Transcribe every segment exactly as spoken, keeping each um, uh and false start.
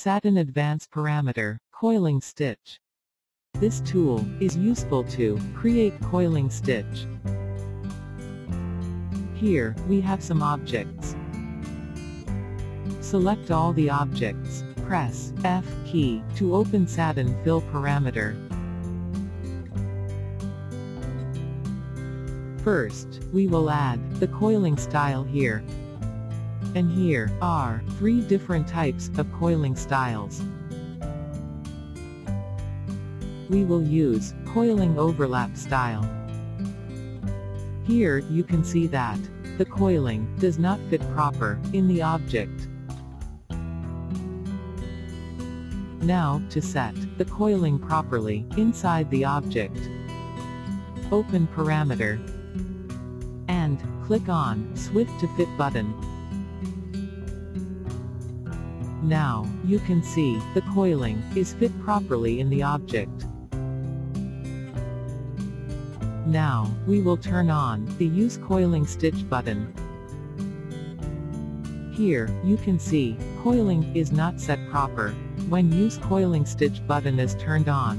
Satin Advanced Parameter, Coiling Stitch. This tool is useful to create coiling stitch. Here, we have some objects. Select all the objects, press F key to open Satin Fill Parameter. First, we will add the coiling style here. And here are three different types of coiling styles. We will use Coiling Overlap style. Here you can see that the coiling does not fit proper in the object. Now, to set the coiling properly inside the object, open Parameter and click on Swift to Fit button. Now, you can see the coiling is fit properly in the object. Now, we will turn on the Use Coiling Stitch button. Here, you can see coiling is not set proper when Use Coiling Stitch button is turned on.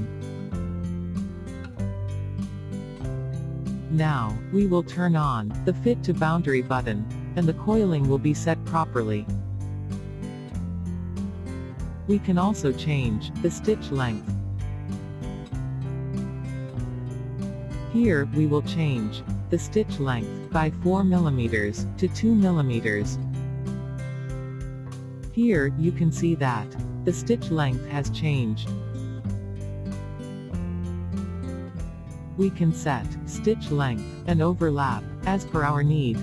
Now, we will turn on the Fit to Boundary button, and the coiling will be set properly. We can also change the stitch length. Here, we will change the stitch length by four millimeters to two millimeters. Here, you can see that the stitch length has changed. We can set stitch length and overlap as per our need.